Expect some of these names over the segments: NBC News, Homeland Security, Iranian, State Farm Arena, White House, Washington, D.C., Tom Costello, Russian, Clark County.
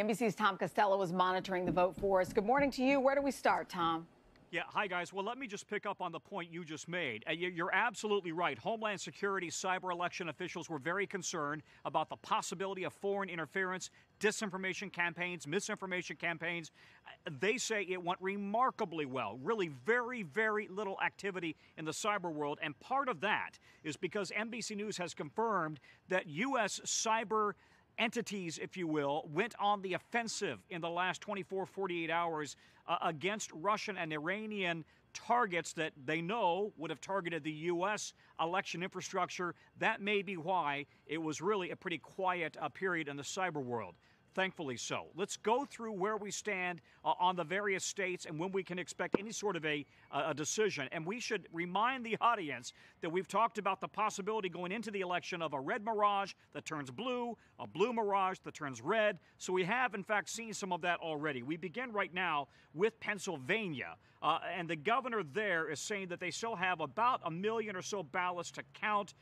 NBC's Tom Costello was monitoring the vote for us. Good morning to you. Where do we start, Tom? Yeah, hi, guys. Well, let me just pick up on the point you just made. You're absolutely right. Homeland Security cyber election officials were very concerned about the possibility of foreign interference, disinformation campaigns, misinformation campaigns. They say it went remarkably well, really very, very little activity in the cyber world. And part of that is because NBC News has confirmed that U.S. cyber entities, if you will, went on the offensive in the last 24, 48 hours against Russian and Iranian targets that they know would have targeted the U.S. election infrastructure. That may be why it was really a pretty quiet period in the cyber world. Thankfully so. Let's go through where we stand on the various states and when we can expect any sort of a decision. And we should remind the audience that we've talked about the possibility going into the election of a red mirage that turns blue, a blue mirage that turns red. So we have, in fact, seen some of that already. We begin right now with Pennsylvania. And the governor there is saying that they still have about a million or so ballots to count.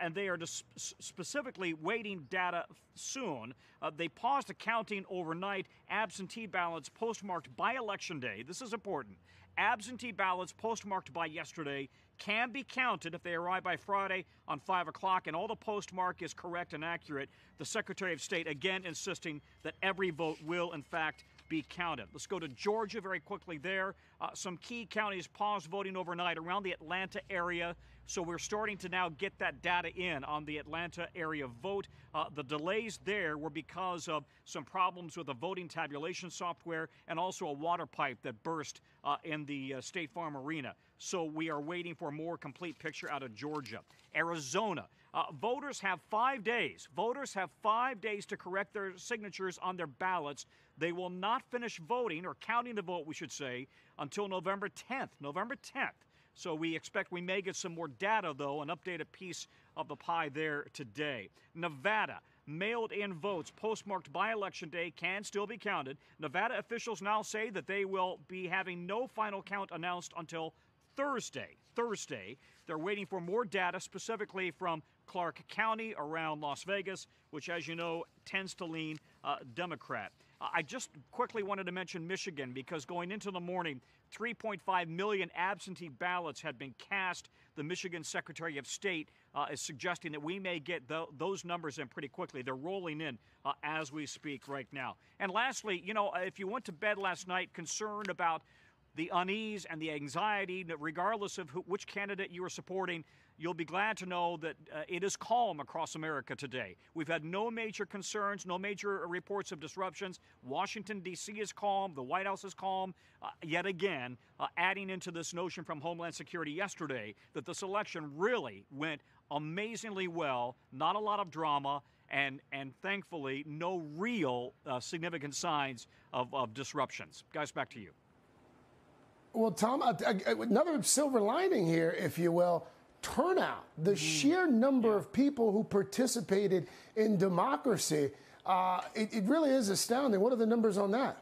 And they are just specifically waiting data soon. They paused the counting overnight. Absentee ballots postmarked by Election Day. This is important. Absentee ballots postmarked by yesterday can be counted if they arrive by Friday on 5 o'clock, and all the postmark is correct and accurate. The Secretary of State again insisting that every vote will, in fact, be counted. Let's go to Georgia very quickly there. Some key counties paused voting overnight around the Atlanta area, so we're starting to now get that data in on the Atlanta area vote. The delays there were because of some problems with the voting tabulation software and also a water pipe that burst in the State Farm Arena. So we are waiting for a more complete picture out of Georgia. Arizona. Voters have 5 days to correct their signatures on their ballots. They will not finish voting, or counting the vote, we should say, until November 10th. November 10th. So we expect we may get some more data, though, an updated piece of the pie there today. Nevada. Mailed-in votes postmarked by Election Day can still be counted. Nevada officials now say that they will be having no final count announced until Thursday. They're waiting for more data, specifically from Clark County around Las Vegas, which, as you know, tends to lean Democrat. I just quickly wanted to mention Michigan, because going into the morning, 3.5 million absentee ballots had been cast. The Michigan Secretary of State is suggesting that we may get those numbers in pretty quickly. They're rolling in as we speak right now. And lastly, you know, if you went to bed last night concerned about the unease and the anxiety, regardless of which candidate you are supporting, you'll be glad to know that it is calm across America today. We've had no major concerns, no major reports of disruptions. Washington, D.C. is calm. The White House is calm. Yet again, adding into this notion from Homeland Security yesterday that this election really went amazingly well, not a lot of drama, and thankfully no real significant signs of disruptions. Guys, back to you. Well, Tom, another silver lining here, if you will, turnout. The sheer number of people who participated in democracy, it really is astounding. What are the numbers on that?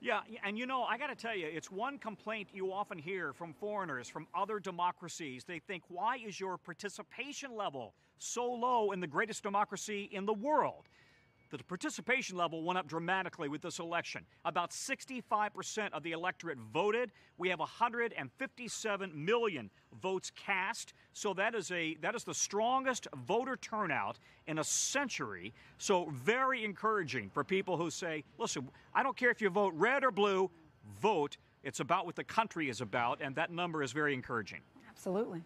Yeah, and you know, I got to tell you, it's one complaint you often hear from foreigners from other democracies. They think, why is your participation level so low in the greatest democracy in the world? The participation level went up dramatically with this election. About 65% of the electorate voted. We have 157 million votes cast. So that is the strongest voter turnout in a century. So very encouraging for people who say, listen, I don't care if you vote red or blue, vote. It's about what the country is about, and that number is very encouraging. Absolutely.